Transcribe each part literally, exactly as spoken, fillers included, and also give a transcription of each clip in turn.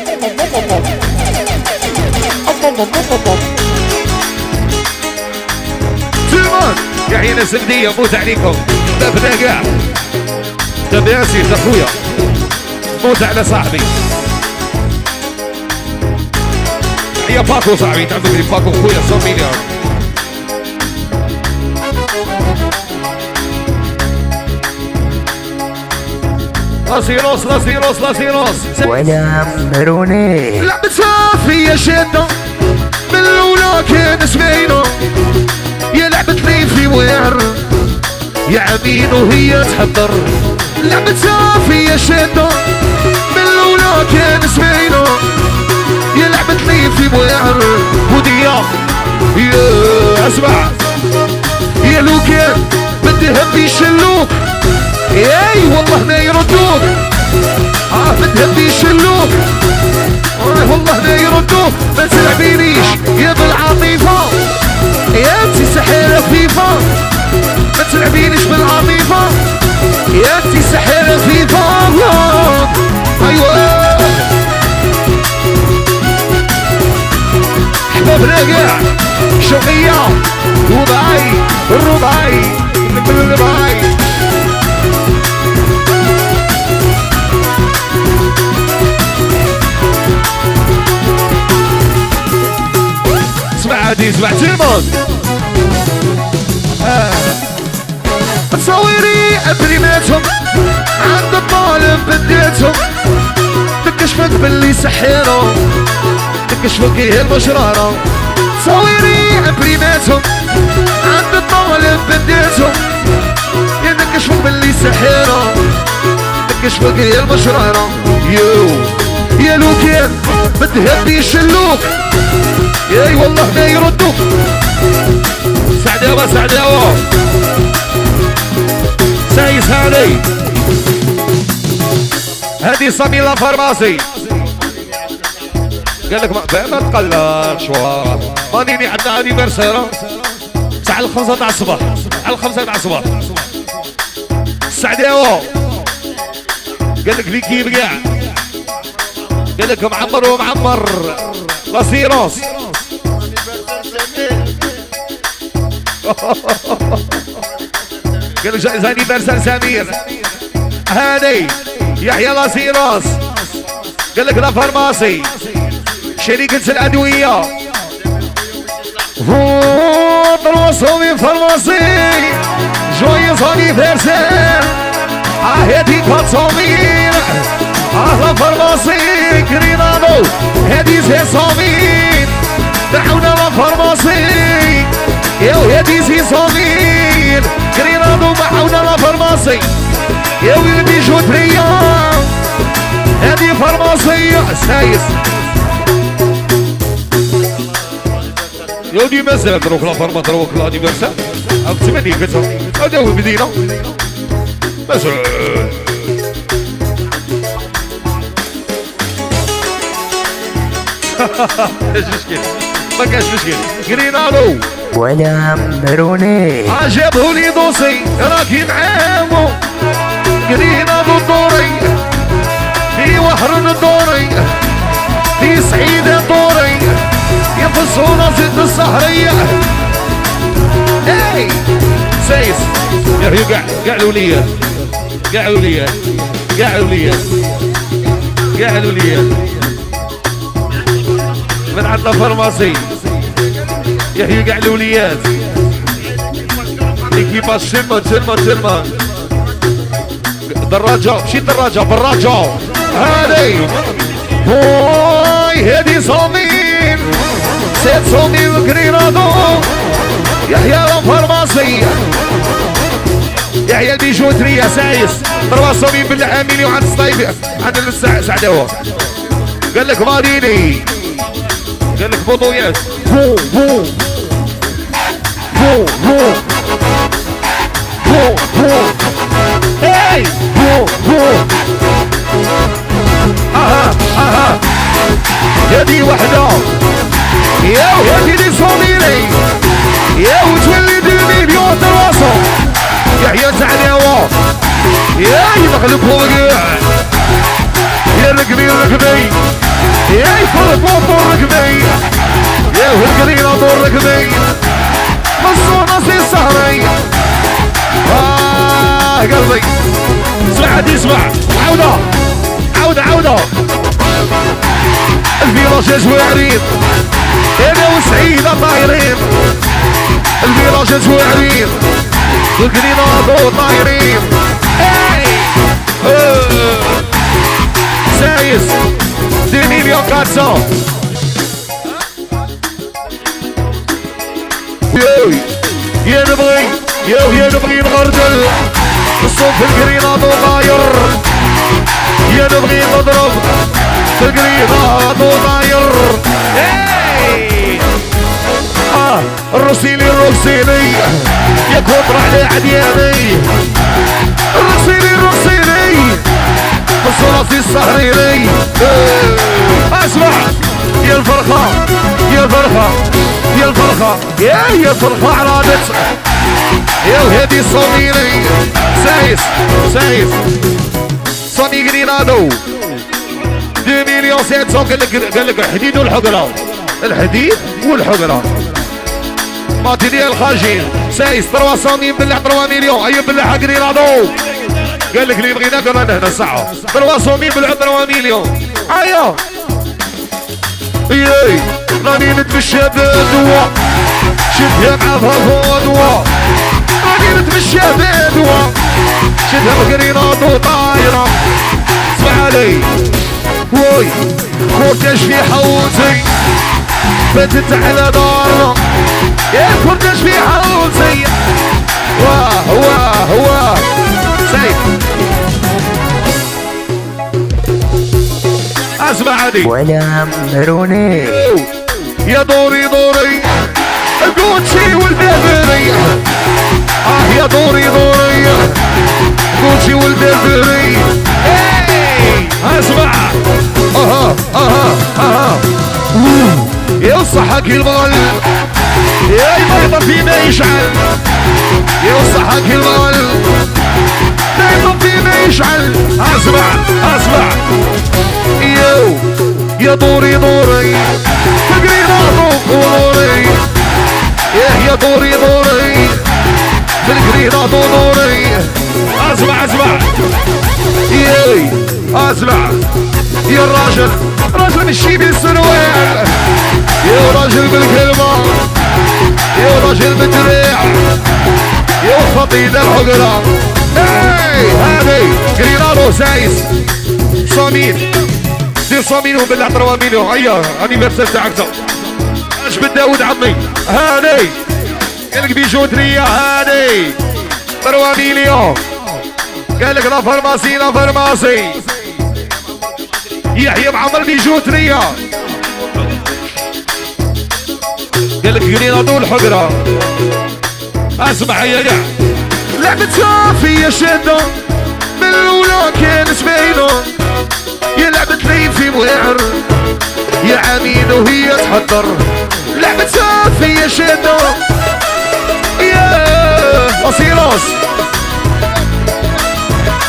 سلمان يا عين الزبدية موت عليكم. دبنا كاع دب ياسين دخويا موت على صاحبي يا باكو صاحبي تعمل لي باكو خويا صميلي لاسيروس لاسيروس لاسيروس ولا مروني لعبة صافية شدة من الأولى كان سمعينا يا لعبة ليفي ويعر يا عمين وهي تحضر لعبة صافية شدة من الأولى كان سمعينا يا لعبة ليفي ويعر وديا يا اسمع يا لو كان بدهم يشلوك اي والله ما يردوك اه بدهم يشلوك اه والله ما يردوك ما تلعبينيش يا بالعاطفه يا انتي سحيره فيفا ما تلعبينيش بالعاطفه يا انتي سحيره فيفا ايوه احبابنا كاع شوقيه رباعي الرباعي الرباعي عادي اسمع تلمون تصويري ابريماتهم عند الطالب بديتهم تكشفك باللي سحيرة تكشفك هي المشرارة تصويري ابريماتهم عند الطالب بديتهم يا تكشفك باللي سحيرة تكشفك هي المشرارة يو يا لو كان بدهم يشلوك اي والله ما يردوك سعداوة سعداوة سايس هاني هادي صميلة فارماسي قالك ما تقلقش وراك مانيني عندنا انيفرسير تاع الخمسة تاع الصباح على الخمسة تاع الصباح سعداوة قالك ليكيب كاع قالك معمر ومعمر لاسيروس قالوا جايز انيفرسار سمير هاني يحيى لاسيروس قال لك لا فارماسي شريكة الادويه فوت راسهم يا فارماسي جويز انيفرسار اه هاديك فاتصامير اه لا فارماسي كرينالو هادي زي صامير دعونا لا فارماسي ياو يا دي سي صغير كرينادو معاونا لا فارماسي ياو البيجوترية هادي فارماسية سايس ياو دي مازال دروك لا فارما دروك لانيفرسار هاك تمانية كتر هادا هو المدينة مازال ماكاش مشكل ماكاش مشكل كرينادو ولا مروني عجبه لي دوسي راكي معاهم قرينا ضو دوري في وهران دوري في سعيدة دوري يفصوا نصيد السهرية اي سايس يحيو كاع كاع الوليات كاع الوليات كاع الوليات كاع الوليات من عندنا فارماسي يحيو كاع الوليات ليكيبا شمة تلمة تلمة دراجة ماشي دراجة براجة هادي واي هادي صامين سيد صامي وكرينادو يحيى فارماسي يحيى البيجوترية سايس تروا صامين بالعاملي وعند الصايبي عند السعداوة قال لك ماريني قال لك بوطويات بو بو بو بو بو بو اي بو بو اها اها هادي وحده ياو هادي لي صونيري ياو تولي دو مليون تواصل يحيى تعداوة ياي دخلوا بوكاع يا ركبي ركبي طول طول ركبي يا هالقليلة طول ركبي نص ونص السهري آه قلبي اسمع حد يسمع عودة عودة عودة الفيراجات واعرين انا وسعيدة طايرين الفيراجات واعرين القليلة طول طايرين سايس دي مليون كاتسو يوي يا نبغي يوي يا نبغي نغردل الصوت في القرينة طاير يا نبغي نضرب في القرينة طاير اه الروسيلي الروسيلي يا كوتر على عدياني الروسيلي الروسيلي الصراصي السهريري اسمع يا الفرخة يا الفرخة يا الفرخة يا يا الفرخة على نفسك يا الهادي الصميري سايس سايس صني جرينادو دو مليون سبعمية قال لك قال لك الحديد والحقرة الحديد والحقرة ماتي ديال الخاجين سايس ثلاثمية بلع ثلاثة مليون اي بلعها جرينادو قال لك اللي بغيناك رانا هنا ساعة ثلاثمية بلعوا ثلاثة مليون ايوا ايي راني نتمشى بدوا شدها مع فضوا راني نتمشى بدوا شدها بكريناطو طايرة اسمع علي وي خرجت في حوزي فاتت على دارنا يا خرجت في حوزي واه واه واه اسمع عادي ولا مروني يا دوري دوري جوتشي والبربري اه يا دوري دوري جوتشي والبربري اسمع اها اها اها يا صحك المال يا يبيض فيما يشعل يا صحك المال فيما يشعل اسمع اسمع يو يا دوري دوري تقرينا طوق ودوري يا دوري دوري تقرينا طوق دوري اسمع اسمع ياي اسمع يا الراجل راجل مشي بالسروال يا راجل بالكلمة يا راجل بالدريع يا خطيب الحقرة اي هادي كرينالو سايس صميم دير صميم وبلع تروا مليون هيا هاني مابسة تاعك تو اجبد داود عطني هادي قالك بيجوترية هادي تروا مليون قالك لا فارماسي لا فارماسي يحيى معمر بيجوترية قالك كرينالو الحقرة اسمع يا قاع لعبة صافية شادة من الأولى كانت باينة يا لعبة ليل في مواعر يا عميد وهي تحضر لعبة صافية شادة يا أصيراس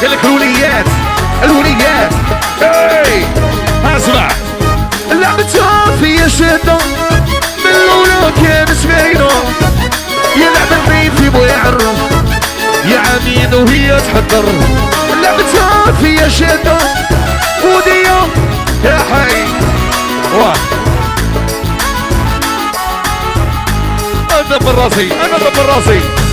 قالك الوليات الوليات إي أسمع لعبة صافية شادة من الأولى كانت باينة يا لعبة ليل في مواعر يا عميد وهي تحضر لعبتها فيا شده وديا يا حي واه انا بالراسي انا بالراسي